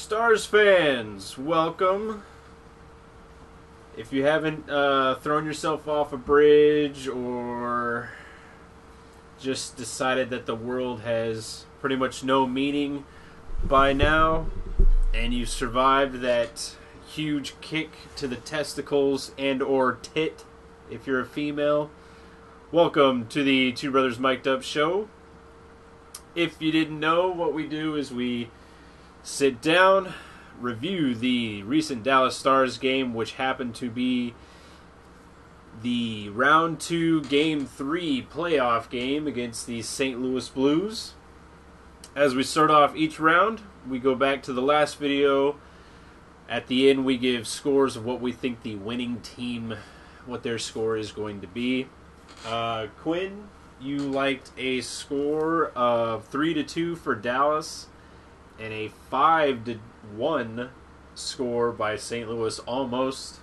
Stars fans, welcome. If you haven't thrown yourself off a bridge or just decided that the world has pretty much no meaning by now, and you survived that huge kick to the testicles and or tit if you're a female, welcome to the Two Brothers Mic'd Up show. If you didn't know, what we do is we sit down, review the recent Dallas Stars game, which happened to be the Round 2, Game 3 playoff game against the St. Louis Blues. As we start off each round, we go back to the last video. At the end, we give scores of what we think the winning team, what their score is going to be. Quinn, you liked a score of 3-2 for Dallas and a 5-1 score by St. Louis. Almost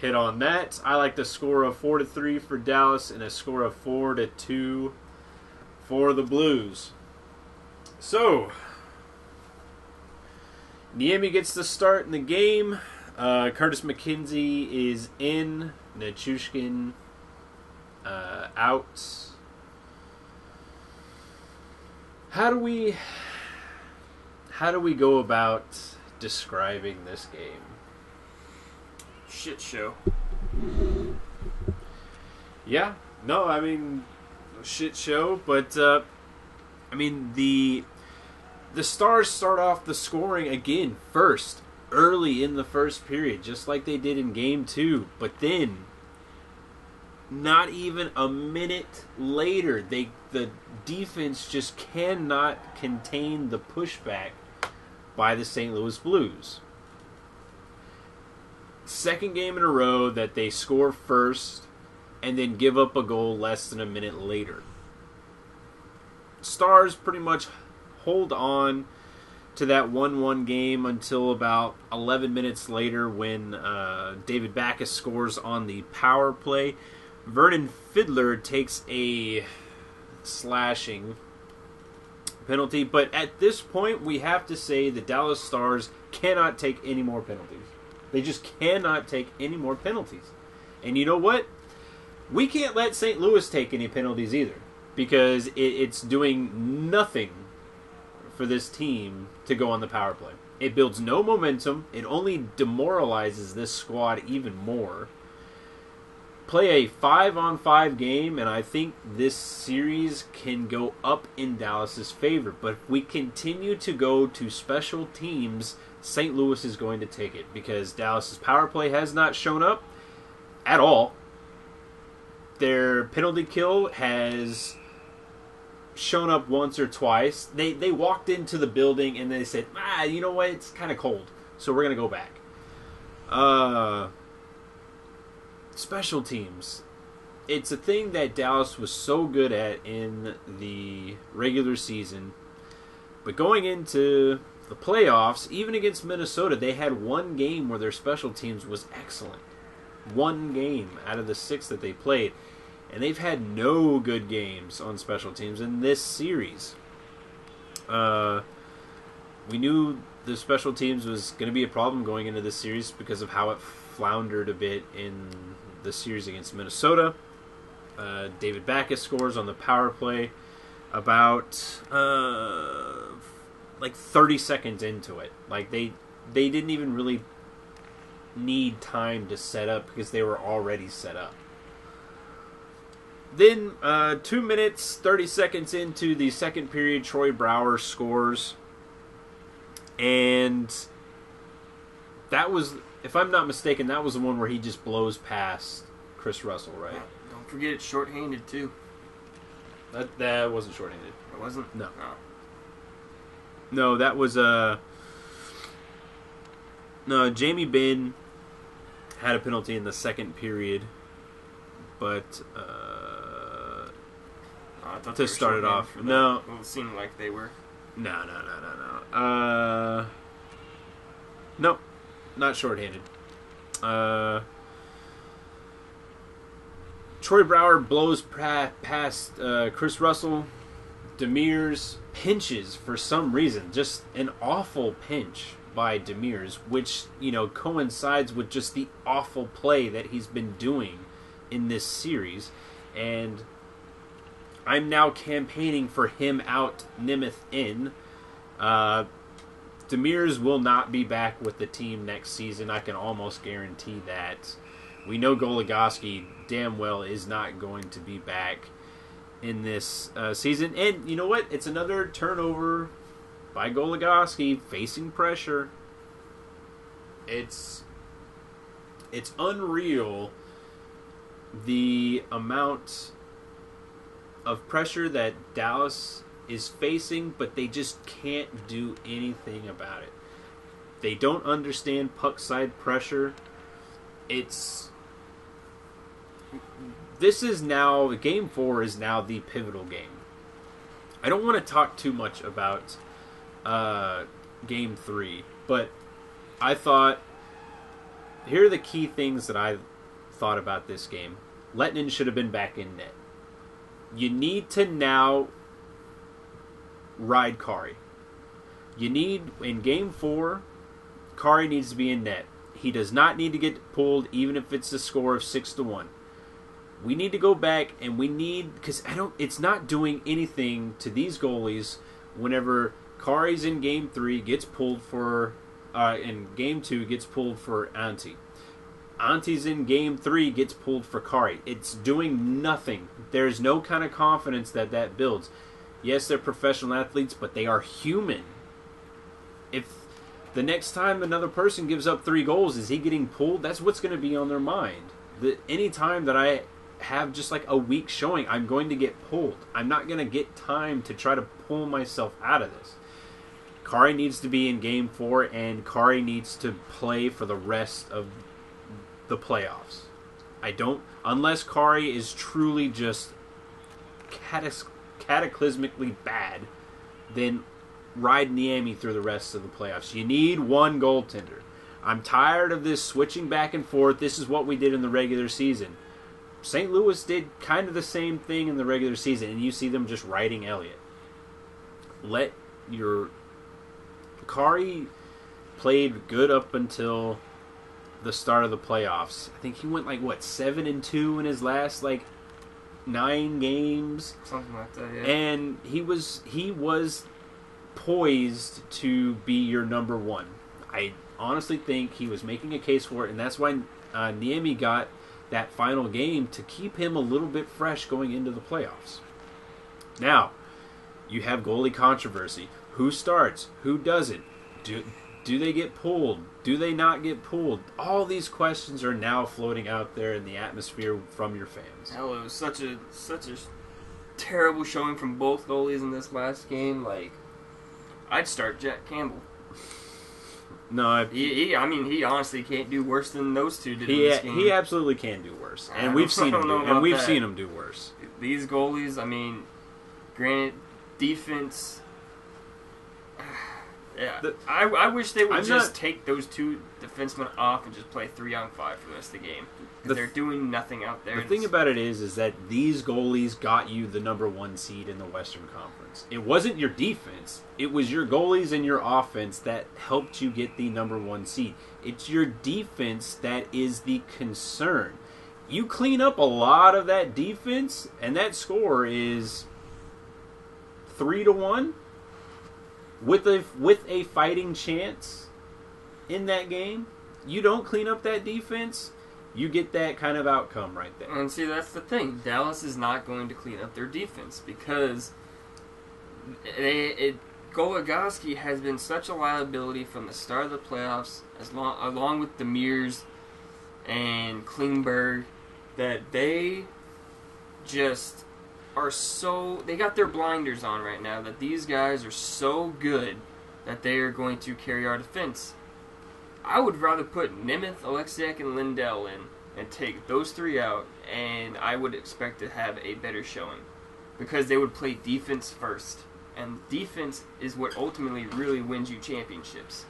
hit on that. I like the score of 4-3 for Dallas and a score of 4-2 for the Blues. So, Niemi gets the start in the game. Curtis McKenzie is in. Nichushkin out. How do we go about describing this game? Shit show. Yeah. No, I mean, shit show. But I mean, the Stars start off the scoring again first, early in the first period, just like they did in Game 2. But then, not even a minute later, the defense just cannot contain the pushback by the St. Louis Blues. Second game in a row that they score first and then give up a goal less than a minute later. Stars pretty much hold on to that 1-1 game until about 11 minutes later when David Backes scores on the power play. Vernon Fiddler takes a slashing penalty, but at this point we have to say the Dallas Stars cannot take any more penalties. They just cannot take any more penalties. And you know what? We can't let St. Louis take any penalties either, because it's doing nothing for this team to go on the power play. It builds no momentum. It only demoralizes this squad even more. Play a 5-on-5 game, and I think this series can go up in Dallas's favor. But if we continue to go to special teams, St. Louis is going to take it, because Dallas's power play has not shown up at all. Their penalty kill has shown up once or twice. They walked into the building and they said, you know what, it's kind of cold, so we're going to go back. Special teams. It's a thing that Dallas was so good at in the regular season. But going into the playoffs, even against Minnesota, they had one game where their special teams was excellent. One game out of the 6 that they played. And they've had no good games on special teams in this series. We knew the special teams was going to be a problem going into this series because of how it floundered a bit in the series against Minnesota. David Backes scores on the power play about 30 seconds into it. They didn't even really need time to set up because they were already set up. Then 2 minutes, 30 seconds into the second period, Troy Brouwer scores. And that was, if I'm not mistaken, that was the one where he just blows past Chris Russell, right? Don't forget it's shorthanded, too. That wasn't shorthanded. It wasn't? No. Oh. No, that was Jamie Benn had a penalty in the second period, but I thought to start it off. No. Well, it seemed like they were. No. No. Not shorthanded. Troy Brouwer blows past Chris Russell. Demers pinches for some reason. Just an awful pinch by Demers, which, you know, coincides with just the awful play that he's been doing in this series. And I'm now campaigning for him out, Nemeth in. Demers will not be back with the team next season. I can almost guarantee that. We know Goligoski damn well is not going to be back in this season. And you know what? It's another turnover by Goligoski facing pressure. It's unreal the amount of pressure that Dallas is facing, but they just can't do anything about it. They don't understand puck side pressure. This is now, Game 4 is now the pivotal game. I don't want to talk too much about Game 3, but I thought, here are the key things that I thought about this game. Lehtonen should have been back in net. You need to now ride Kari. You need, in Game 4, Kari needs to be in net. He does not need to get pulled, even if it's a score of 6-1. We need to go back, and we need, because it's not doing anything to these goalies whenever Kari's in Game 3 gets pulled for, in Game 2 gets pulled for Antti. Antti's in Game 3 gets pulled for Kari. It's doing nothing. There's no kind of confidence that builds. Yes, they're professional athletes, but they are human. If the next time another person gives up 3 goals, is he getting pulled? That's what's going to be on their mind. Any time that I have just like a weak showing, I'm going to get pulled. I'm not going to get time to try to pull myself out of this. Kari needs to be in Game 4, and Kari needs to play for the rest of the playoffs. Unless Kari is truly just cataclysmically bad, then ride Niemi through the rest of the playoffs. You need one goaltender. I'm tired of this switching back and forth. This is what we did in the regular season. St. Louis did kind of the same thing in the regular season, and you see them just riding Elliott. Let your... Kari played good up until the start of the playoffs. I think he went 7-2 in his last 9 games. Something like that, yeah. And he was poised to be your number one. I honestly think he was making a case for it, and that's why Niemi got that final game to keep him a little bit fresh going into the playoffs. Now, you have goalie controversy. Who starts? Who doesn't? Do they get pulled? Do they not get pulled? All these questions are now floating out there in the atmosphere from your fans. Oh, it was such a terrible showing from both goalies in this last game. I'd start Jack Campbell. No, he honestly can't do worse than those two did in this game. He absolutely can do worse, and we've seen him do worse. These goalies, granted, defense. Yeah, I wish they would take those two defensemen off and just play 3-on-5 for the rest of the game. They're doing nothing out there. The thing about it is that these goalies got you the number one seed in the Western Conference. It wasn't your defense. It was your goalies and your offense that helped you get the number one seed. It's your defense that is the concern. You clean up a lot of that defense, and that score is 3-1 with a fighting chance in that game. You don't clean up that defense, you get that kind of outcome right there. And see, that's the thing. Dallas is not going to clean up their defense because Goligoski has been such a liability from the start of the playoffs, along with Demers and Klingberg, that they just are so... They got their blinders on right now that these guys are so good that they are going to carry our defense. I would rather put Nemeth, Alexiak, and Lindell in and take those three out, and I would expect to have a better showing because they would play defense first, and defense is what ultimately really wins you championships.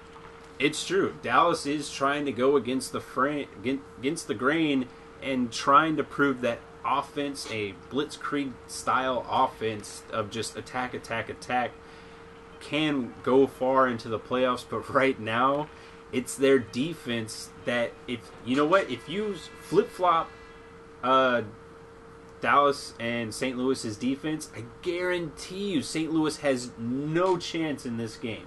It's true. Dallas is trying to go against the grain and trying to prove that offense, a blitzkrieg style offense of just attack, attack, attack, can go far into the playoffs. But right now, it's their defense that, if you flip-flop Dallas and St. Louis's defense, I guarantee you St. Louis has no chance in this game.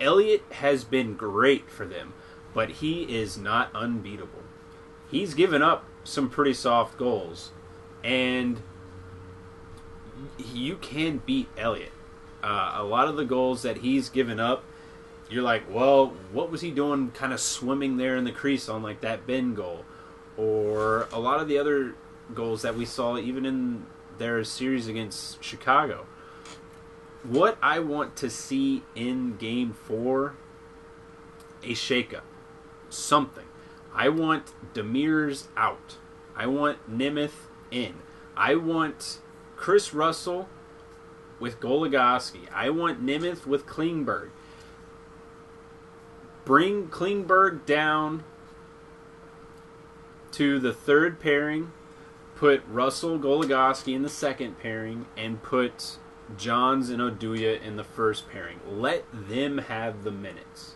Elliott has been great for them, but he is not unbeatable. He's given up some pretty soft goals, and you can beat Elliott. A lot of the goals that he's given up, you're like, well, what was he doing kind of swimming there in the crease on like that bend goal? Or a lot of the other goals that we saw even in their series against Chicago. What I want to see in Game 4, a shakeup, something. I want Demers out. I want Nemeth in. I want Chris Russell with Goligoski. I want Nemeth with Klingberg. Bring Klingberg down to the third pairing, put Russell, Goligoski in the second pairing, and put Johns and Oduya in the first pairing. Let them have the minutes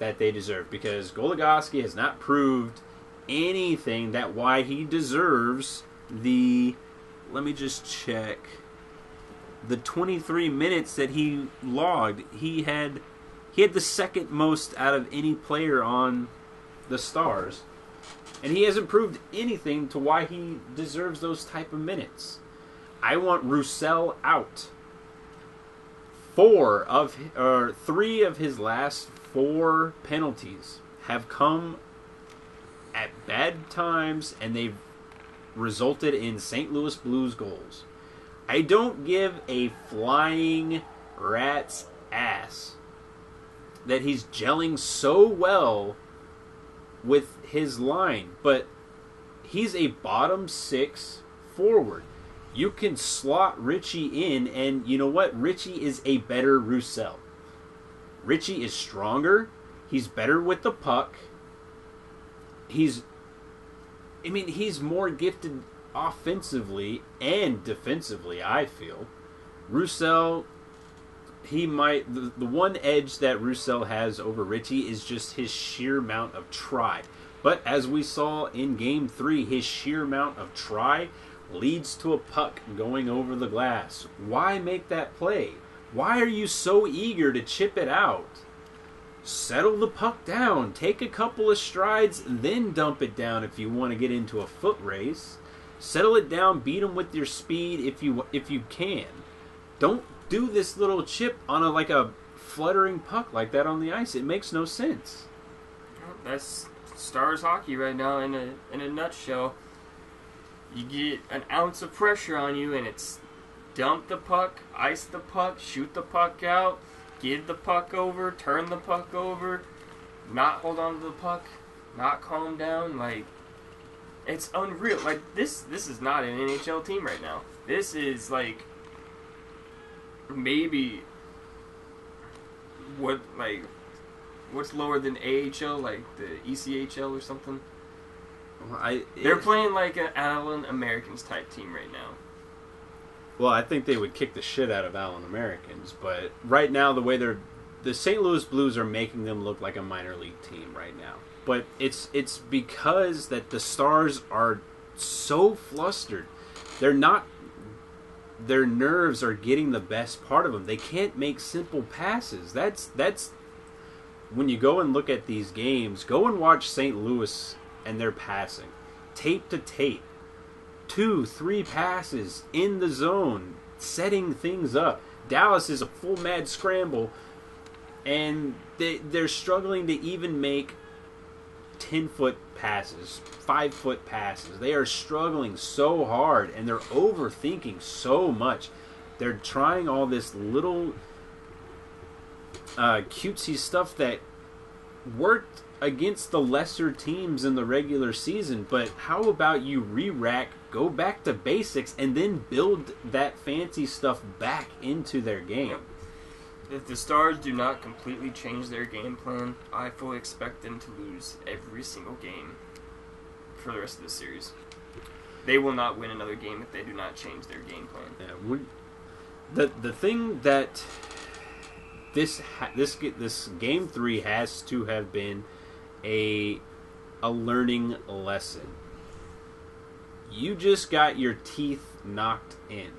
that they deserve, because Goligoski has not proved anything that why he deserves the, let me just check, the 23 minutes that he logged. He had the second most out of any player on the Stars, and he hasn't proved anything to why he deserves those type of minutes. I want Roussel out. 3 of his last 4 penalties have come at bad times, and they've resulted in St. Louis Blues goals. I don't give a flying rat's ass that he's gelling so well with his line, but he's a bottom 6 forward. You can slot Richie in, and you know what? Richie is a better Roussel. Richie is stronger. He's better with the puck. He's more gifted offensively and defensively, I feel. Roussel, the one edge that Roussel has over Richie is just his sheer amount of try. But as we saw in Game 3, his sheer amount of try leads to a puck going over the glass. Why make that play? Why are you so eager to chip it out? Settle the puck down. Take a couple of strides, then dump it down if you want to get into a foot race. Settle it down, beat them with your speed if you can. Don't do this little chip on a fluttering puck like that on the ice. It makes no sense. That's Stars hockey right now in a nutshell. You get an ounce of pressure on you, and it's dump the puck, ice the puck, shoot the puck out, give the puck over, turn the puck over, not hold on to the puck, not calm down. Like, it's unreal. Like, this is not an NHL team right now. This is, like, maybe what's lower than AHL, like the ECHL or something. They're playing like an Allen Americans type team right now. Well, I think they would kick the shit out of Allen Americans, but right now the way the St. Louis Blues are making them look like a minor league team right now. But it's because that the Stars are so flustered. Their nerves are getting the best part of them. They can't make simple passes. That's when you go and look at these games, go and watch St. Louis and they're passing. Tape to tape. 2, 3 passes in the zone, setting things up. Dallas is a full mad scramble, and they're struggling to even make 10-foot passes, 5-foot passes. They are struggling so hard, and they're overthinking so much. They're trying all this little cutesy stuff that worked against the lesser teams in the regular season, but how about you re-rack, go back to basics, and then build that fancy stuff back into their game. If the Stars do not completely change their game plan, I fully expect them to lose every single game for the rest of the series. They will not win another game if they do not change their game plan. Yeah, the thing that this game three has to have been a learning lesson. You just got your teeth knocked in.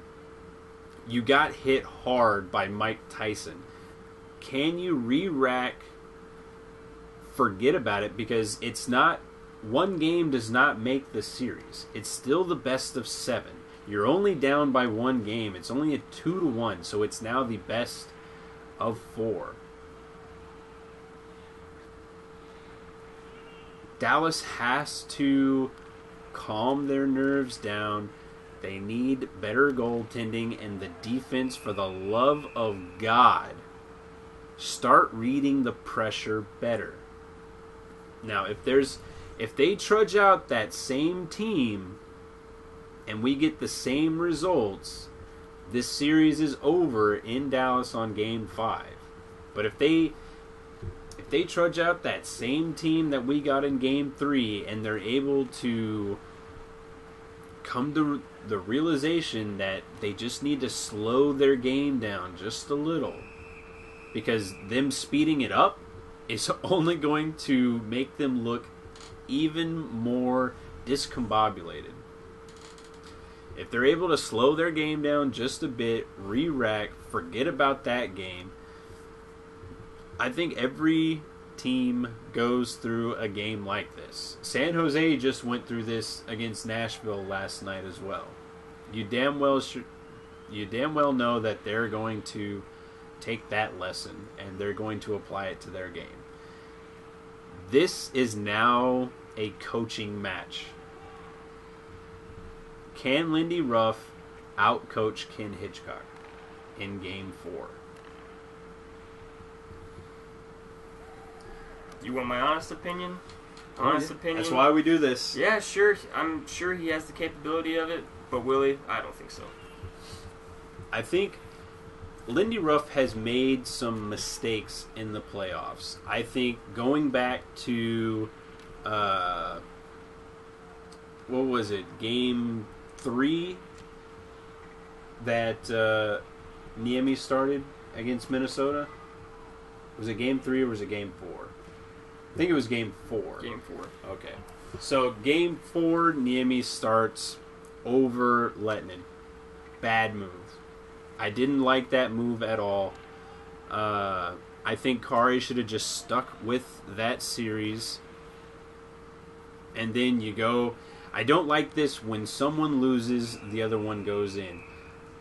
You got hit hard by Mike Tyson. Can you re-rack? Forget about it, because it's not. One game does not make the series. It's still the best of seven. You're only down by one game. It's only a 2-1, so it's now the best of four. Dallas has to calm their nerves down. They need better goaltending, and the defense, for the love of God, start reading the pressure better. Now, if they trudge out that same team and we get the same results, this series is over in Dallas on Game 5. But if they trudge out that same team that we got in Game 3 and they're able to come to the realization that they just need to slow their game down just a little, because them speeding it up is only going to make them look even more discombobulated. If they're able to slow their game down just a bit, re-rack, forget about that game. I think every team goes through a game like this. San Jose just went through this against Nashville last night as well. You damn well know that they're going to take that lesson and they're going to apply it to their game. This is now a coaching match. Can Lindy Ruff outcoach Ken Hitchcock in Game 4? You want my honest opinion? Honest opinion? That's why we do this. Yeah, sure. I'm sure he has the capability of it, but will he? I don't think so. I think Lindy Ruff has made some mistakes in the playoffs. I think going back to, what was it, Game 3 that Niemi started against Minnesota? Was it Game 3 or was it Game 4? I think it was Game 4. Game 4. Okay. So, Game 4, Niemi starts over Lehtonen. Bad move. I didn't like that move at all. I think Kari should have just stuck with that series. And then you go... I don't like this when someone loses, the other one goes in.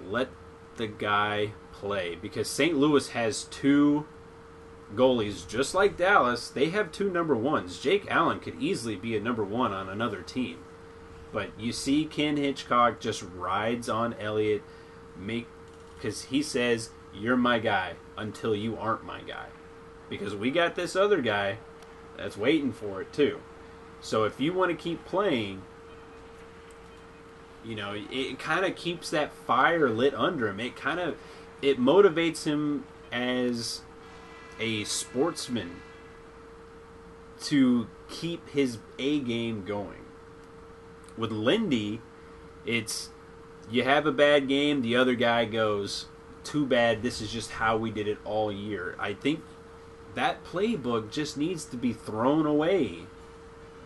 Let the guy play. Because St. Louis has two... goalies, just like Dallas, they have two number ones. Jake Allen could easily be a number one on another team. But you see Ken Hitchcock just rides on Elliott, because he says, you're my guy until you aren't my guy. Because we got this other guy that's waiting for it too. So if you want to keep playing, you know, it kind of keeps that fire lit under him. It motivates him as a sportsman to keep his A game going. With Lindy, it's you have a bad game, the other guy goes, too bad, this is just how we did it all year. I think that playbook just needs to be thrown away.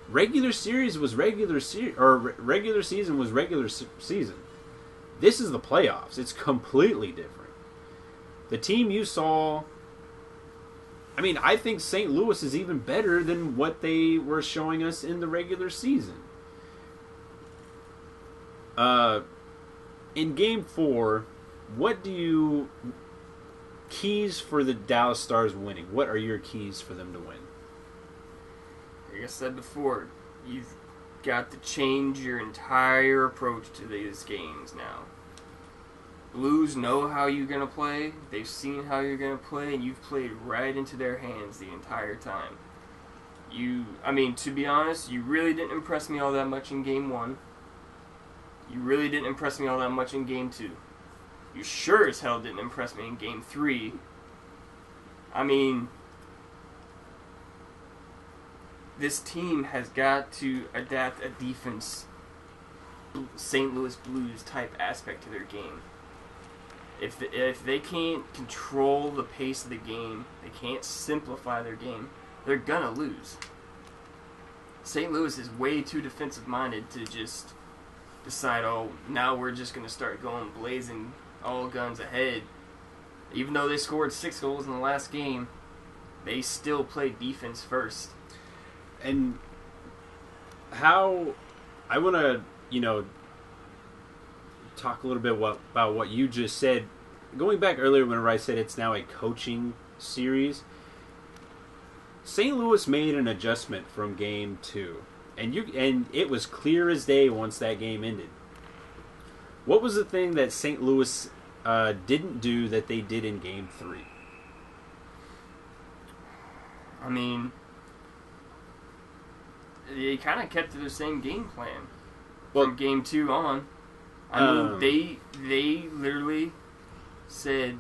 Regular series was regular series, or regular season was regular season. This is the playoffs. It's completely different. The team you saw, I mean, I think St. Louis is even better than what they were showing us in the regular season. In Game 4, what do you... keys for the Dallas Stars winning? What are your keys for them to win? Like I said before, you've got to change your entire approach to these games now. Blues know how you're going to play. They've seen how you're going to play, and you've played right into their hands the entire time. To be honest, you really didn't impress me all that much in Game 1. You really didn't impress me all that much in Game 2. You sure as hell didn't impress me in Game 3. This team has got to adapt a defense St. Louis Blues type aspect to their game. If they can't control the pace of the game, they can't simplify their game, they're gonna lose. St. Louis is way too defensive-minded to just decide, oh, now we're just gonna start going blazing all guns ahead. Even though they scored 6 goals in the last game, they still played defense first. And how I want to, you know, talk a little bit about what you just said. Going back earlier when I said it's now a coaching series, St. Louis made an adjustment from game 2, and it was clear as day once that game ended. What was the thing that St. Louis didn't do that they did in game 3? I mean, they kind of kept to the same game plan from game 2 on. I mean, they literally said,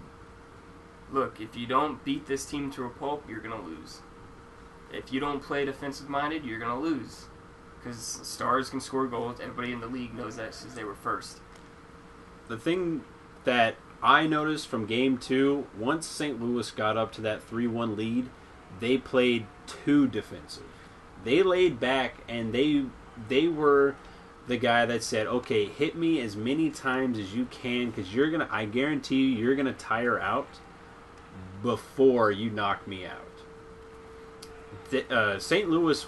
look, if you don't beat this team to a pulp, you're going to lose. If you don't play defensive-minded, you're going to lose. Because Stars can score goals. Everybody in the league knows that since they were first. The thing that I noticed from game 2, once St. Louis got up to that 3-1 lead, they played too defensive. They laid back, and they were the guy that said, okay, hit me as many times as you can, because you're gonna, I guarantee you, you're going to tire out before you knock me out. St. Louis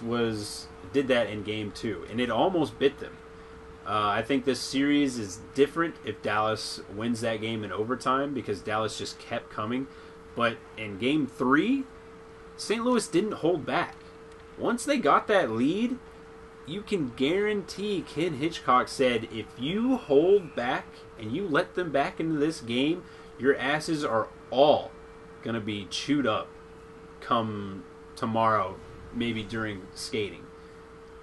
did that in game 2, and it almost bit them. I think this series is different if Dallas wins that game in overtime, because Dallas just kept coming. But in game 3, St. Louis didn't hold back. Once they got that lead, you can guarantee Ken Hitchcock said, if you hold back and you let them back into this game, your asses are all going to be chewed up come tomorrow, maybe during skating.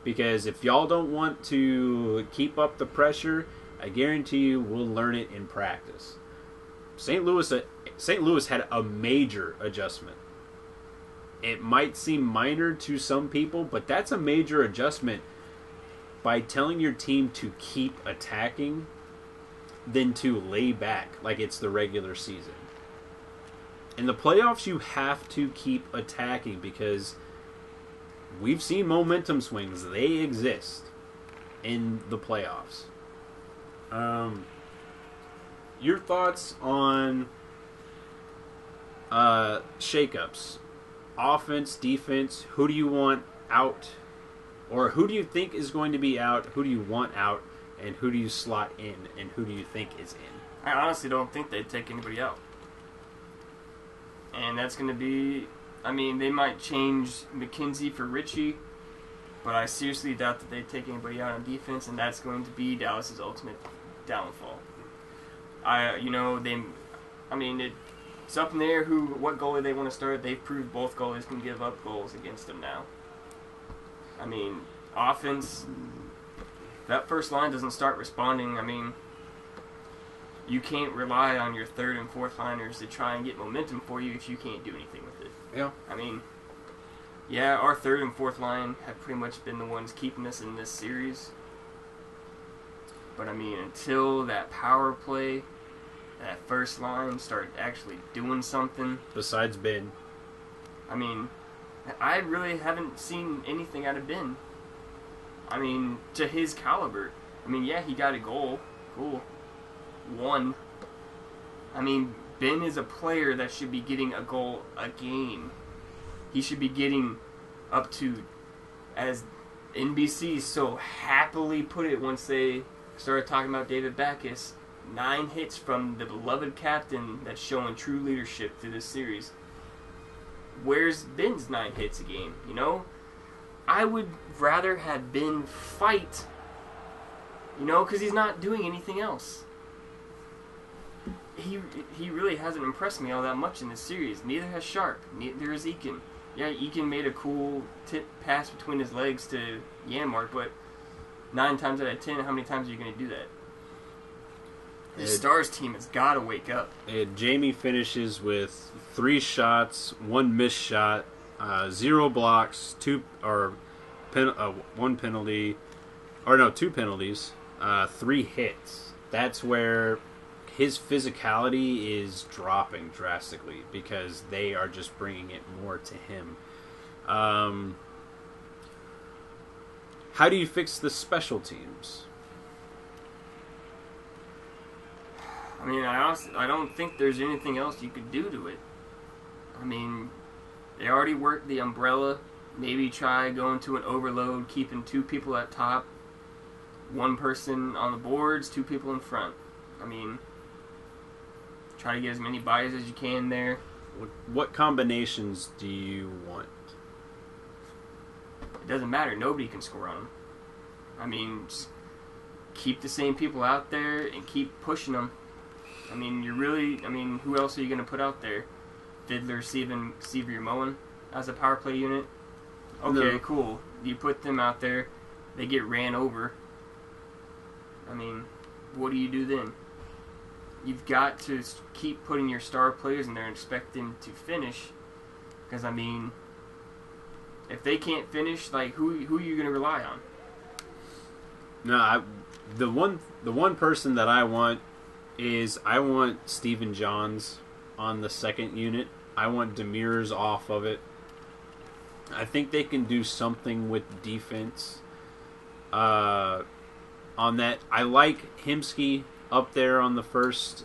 Because if y'all don't want to keep up the pressure, I guarantee you we'll learn it in practice. St. Louis had a major adjustment. It might seem minor to some people, but that's a major adjustment by telling your team to keep attacking than to lay back like it's the regular season. In the playoffs, you have to keep attacking because we've seen momentum swings. They exist in the playoffs. Your thoughts on shakeups? Offense, defense, who do you want out? Or who do you think is going to be out? Who do you want out? And who do you slot in? And who do you think is in? I honestly don't think they'd take anybody out. And that's going to be... I mean, they might change McKenzie for Richie, but I seriously doubt that they'd take anybody out on defense, and that's going to be Dallas's ultimate downfall. It's up in there what goalie they want to start. They've proved both goalies can give up goals against them now. I mean, offense, that first line doesn't start responding. I mean, you can't rely on your third and fourth liners to try and get momentum for you if you can't do anything with it. Yeah. I mean, yeah, our third and fourth line have pretty much been the ones keeping us in this series. But, I mean, until that power play... that first line started actually doing something. Besides Ben. I mean, I really haven't seen anything out of Ben. I mean, to his caliber. I mean, yeah, he got a goal. Cool. One. I mean, Ben is a player that should be getting a goal a game. He should be getting up to, as NBC so happily put it once they started talking about David Backes, 9 hits from the beloved captain that's showing true leadership through this series. Where's Ben's 9 hits a game, you know? I would rather have Ben fight, you know, because he's not doing anything else. He really hasn't impressed me all that much in this series. Neither has Sharp. Neither is Eakin. Yeah, Eakin made a cool tip pass between his legs to Janmark, but 9 times out of 10, how many times are you going to do that? The Stars team has got to wake up. And Jamie finishes with 3 shots, 1 missed shot, 0 blocks, 2 penalties, three hits, that's where his physicality is dropping drastically because they are just bringing it more to him. How do you fix the special teams? I mean, I don't think there's anything else you could do to it. I mean, they already worked the umbrella. Maybe try going to an overload, keeping two people at top, one person on the boards, two people in front. I mean, try to get as many buys as you can there. What combinations do you want? It doesn't matter. Nobody can score on them. I mean, just keep the same people out there and keep pushing them. I mean, you're really... I mean, who else are you going to put out there? Fiddler, Seaver, Moen as a power play unit? Okay, no. Cool. You put them out there. They get ran over. I mean, what do you do then? You've got to keep putting your star players in there and expect them to finish. Because, I mean, if they can't finish, like, who are you going to rely on? No, the one person that I want... I want Stephen Johns on the second unit. I want Demers off of it. I think they can do something with defense on that. I like Hemsky up there on the first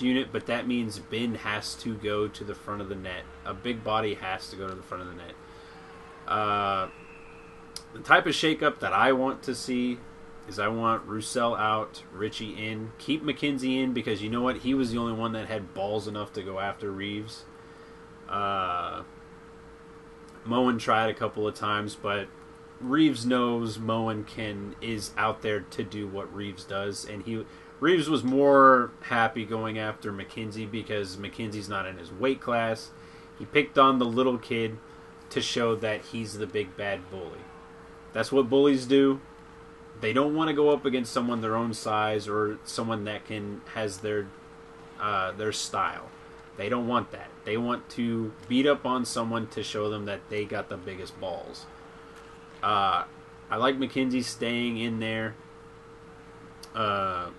unit, but that means Ben has to go to the front of the net. A big body has to go to the front of the net. The type of shakeup that I want to see... I want Roussel out, Richie in, keep McKenzie in because you know what? He was the only one that had balls enough to go after Reeves. Moen tried a couple of times, but Reeves knows Moen is out there to do what Reeves does, and Reeves was more happy going after McKenzie because McKenzie's not in his weight class. He picked on the little kid to show that he's the big bad bully. That's what bullies do. They don't want to go up against someone their own size or someone that has their style. They don't want that. They want to beat up on someone to show them that they got the biggest balls. I like McKenzie staying in there, but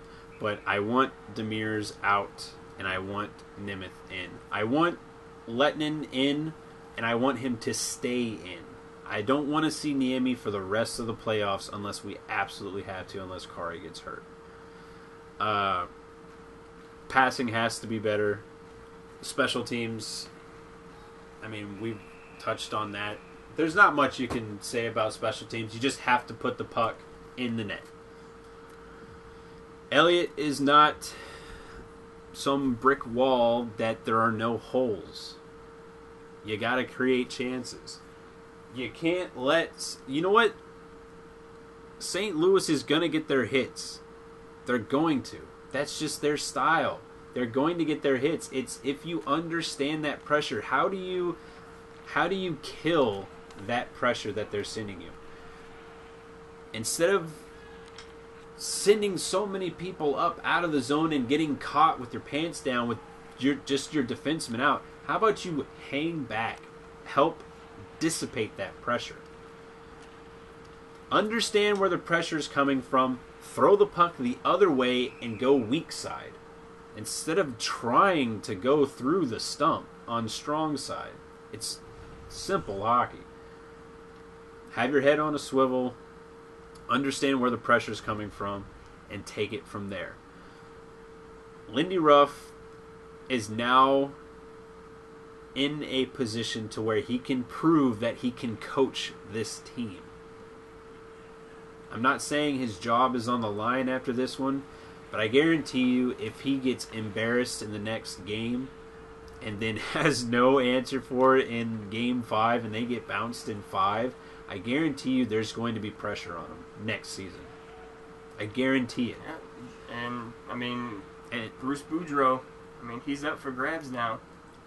I want Demers out and I want Nemeth in. I want Lehtonen in, and I want him to stay in. I don't want to see Niemi for the rest of the playoffs unless we absolutely have to, unless Kari gets hurt. Passing has to be better. Special teams, I mean, we've touched on that. There's not much you can say about special teams. You just have to put the puck in the net. Elliott is not some brick wall that there are no holes. You got to create chances. You can't let... You know what? St. Louis is going to get their hits. They're going to. That's just their style. They're going to get their hits. It's if you understand that pressure, how do you kill that pressure that they're sending you? Instead of sending so many people up out of the zone and getting caught with your pants down with just your defenseman out, how about you hang back, help dissipate that pressure. Understand where the pressure is coming from. Throw the puck the other way and go weak side instead of trying to go through the stump on strong side. It's simple hockey. Have your head on a swivel. Understand where the pressure is coming from and take it from there. Lindy Ruff is now in a position to where he can prove that he can coach this team. I'm not saying his job is on the line after this one, but I guarantee you if he gets embarrassed in the next game and then has no answer for it in game 5 and they get bounced in 5, I guarantee you there's going to be pressure on him next season. I guarantee it. Yeah. And, I mean, Bruce Boudreau, I mean, he's up for grabs now.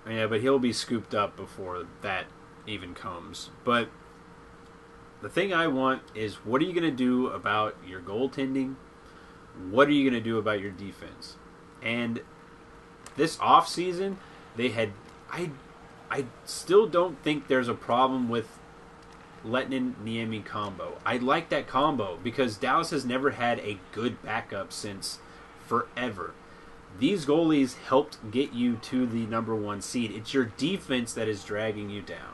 Yeah, but he'll be scooped up before that even comes. But the thing I want is, what are you going to do about your goaltending? What are you going to do about your defense? And this offseason, they had... I still don't think there's a problem with Lehtinen-Niemi combo. I like that combo because Dallas has never had a good backup since forever. These goalies helped get you to the number one seed. It's your defense that is dragging you down.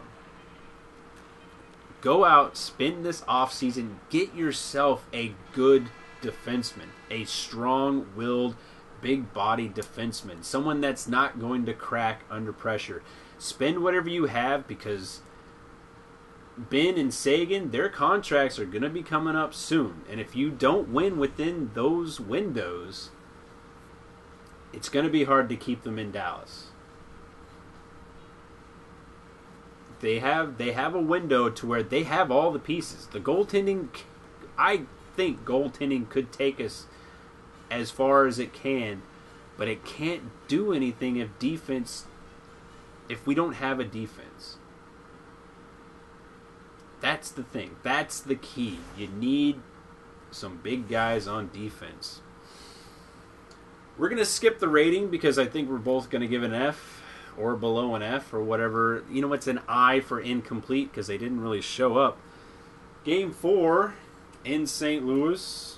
Go out, spend this offseason, get yourself a good defenseman, a strong-willed, big-bodied defenseman, someone that's not going to crack under pressure. Spend whatever you have because Ben and Sagan, their contracts are going to be coming up soon. And if you don't win within those windows, it's going to be hard to keep them in Dallas. They have a window to where they have all the pieces. The goaltending, I think goaltending could take us as far as it can, but it can't do anything if we don't have a defense. That's the thing. That's the key. You need some big guys on defense. We're going to skip the rating because I think we're both going to give an F or below an F or whatever. You know, it's an I for incomplete because they didn't really show up. Game 4 in St. Louis.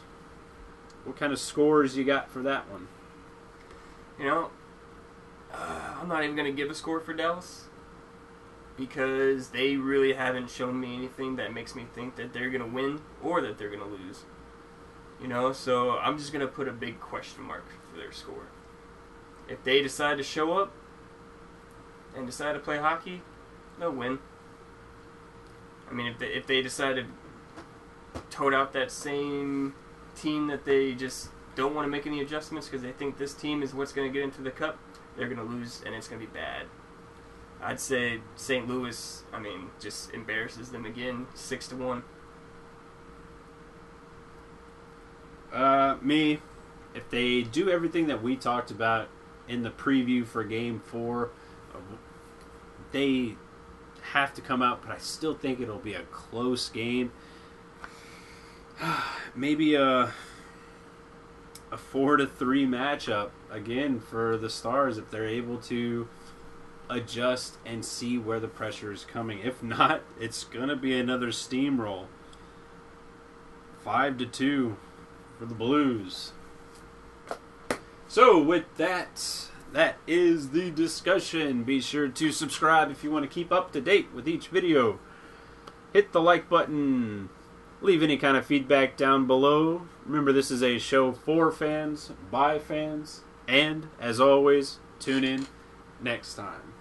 What kind of scores you got for that one? You know, I'm not even going to give a score for Dallas because they really haven't shown me anything that makes me think that they're going to win or that they're going to lose. You know, so I'm just going to put a big question mark for their score. If they decide to show up and decide to play hockey, they'll win. I mean, if they decide to tote out that same team that they just don't want to make any adjustments because they think this team is what's going to get into the cup, they're going to lose and it's going to be bad. I'd say St. Louis, I mean, just embarrasses them again, 6-1. Me, if they do everything that we talked about in the preview for Game 4, they have to come out, but I still think it'll be a close game. Maybe a 4-3 matchup, again, for the Stars if they're able to adjust and see where the pressure is coming. If not, it's going to be another steamroll. 5-2 for the Blues. So with that is the discussion. Be sure to subscribe if you want to keep up to date with each video. Hit the like button. Leave any kind of feedback down below. Remember, this is a show for fans, by fans, and as always, tune in next time.